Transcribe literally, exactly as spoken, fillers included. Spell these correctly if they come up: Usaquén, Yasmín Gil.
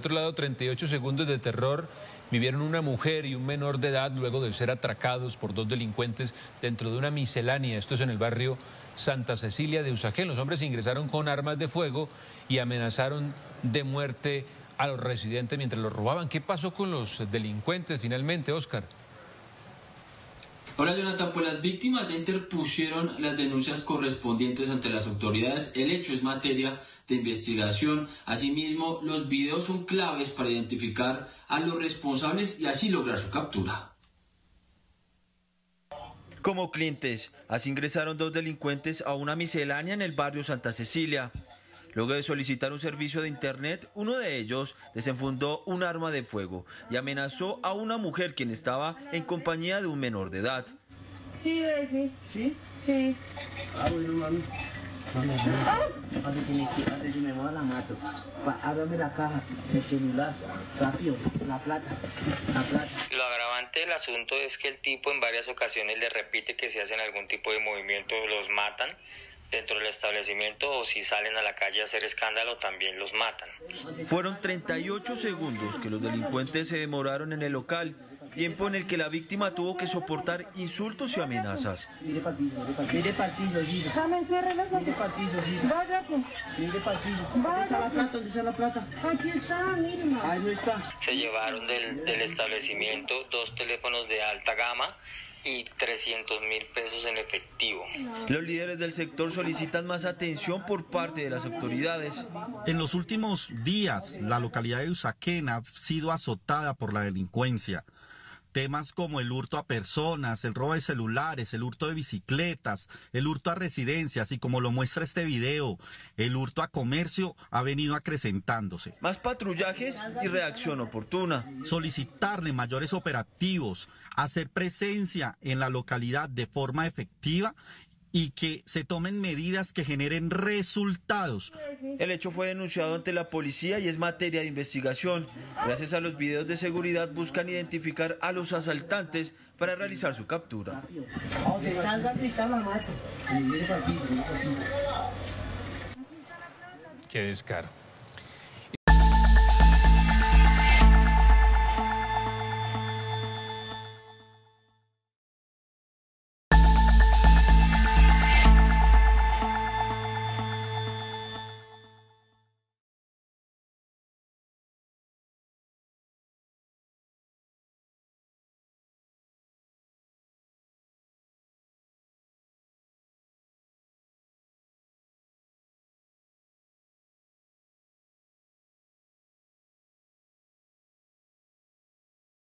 otro lado, treinta y ocho segundos de terror vivieron una mujer y un menor de edad luego de ser atracados por dos delincuentes dentro de una miscelánea. Esto es en el barrio Santa Cecilia de Usaquén. Los hombres ingresaron con armas de fuego y amenazaron de muerte a los residentes mientras los robaban. ¿Qué pasó con los delincuentes finalmente, Óscar? Ahora, Jonathan, pues las víctimas ya interpusieron las denuncias correspondientes ante las autoridades. El hecho es materia de investigación. Asimismo, los videos son claves para identificar a los responsables y así lograr su captura. Como clientes, así ingresaron dos delincuentes a una miscelánea en el barrio Santa Cecilia. Luego de solicitar un servicio de internet, uno de ellos desenfundó un arma de fuego y amenazó a una mujer quien estaba en compañía de un menor de edad. Sí, sí, sí, sí. Ah, bueno, mami. Mami, mami. Antes yo me voy a la mato. Ábrame la caja, el celular, rápido, la plata, la plata. Lo agravante del asunto es que el tipo en varias ocasiones le repite que si hacen algún tipo de movimiento los matan dentro del establecimiento, o si salen a la calle a hacer escándalo también los matan. Fueron treinta y ocho segundos que los delincuentes se demoraron en el local, tiempo en el que la víctima tuvo que soportar insultos y amenazas. Se llevaron del, del establecimiento dos teléfonos de alta gama y trescientos mil pesos en efectivo. Los líderes del sector solicitan más atención por parte de las autoridades. En los últimos días, la localidad de Usaquén ha sido azotada por la delincuencia. Temas como el hurto a personas, el robo de celulares, el hurto de bicicletas, el hurto a residencias y, como lo muestra este video, el hurto a comercio ha venido acrecentándose. Más patrullajes y reacción oportuna. Solicitarle mayores operativos, hacer presencia en la localidad de forma efectiva y que se tomen medidas que generen resultados. El hecho fue denunciado ante la policía y es materia de investigación. Gracias a los videos de seguridad buscan identificar a los asaltantes para realizar su captura. Qué descaro.